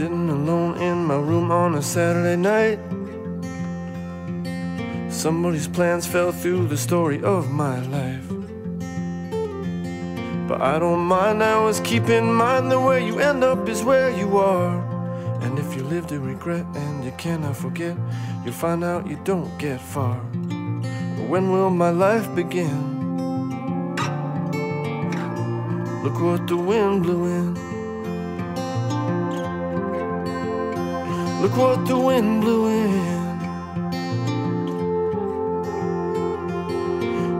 Sitting alone in my room on a Saturday night, somebody's plans fell through the story of my life. But I don't mind, I always keep in mind that where you end up is where you are. And if you live to regret and you cannot forget, you'll find out you don't get far. But when will my life begin? Look what the wind blew in. Look what the wind blew in.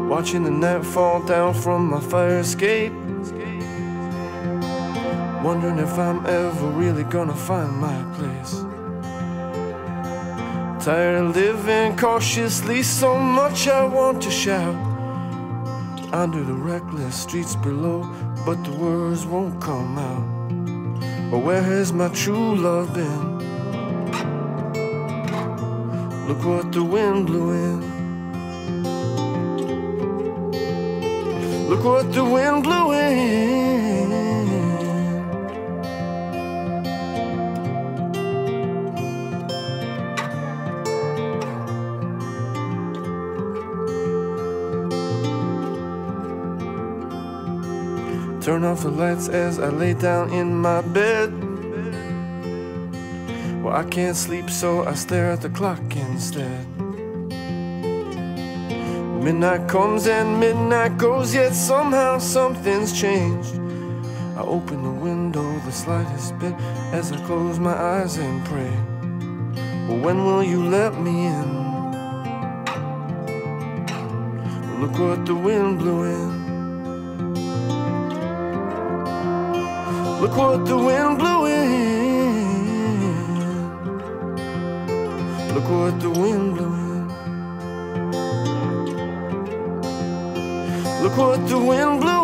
Watching the night fall down from my fire escape, wondering if I'm ever really gonna find my place. Tired of living cautiously, so much I want to shout under the reckless streets below, but the words won't come out. But where has my true love been? Look what the wind blew in. Look what the wind blew in. Turn off the lights as I lay down in my bed. Well, I can't sleep, so I stare at the clock instead. Midnight comes and midnight goes, yet somehow something's changed. I open the window the slightest bit as I close my eyes and pray. Well, when will you let me in? Well, look what the wind blew in. Look what the wind blew in. Look what the wind blew in. Look what the wind blew in.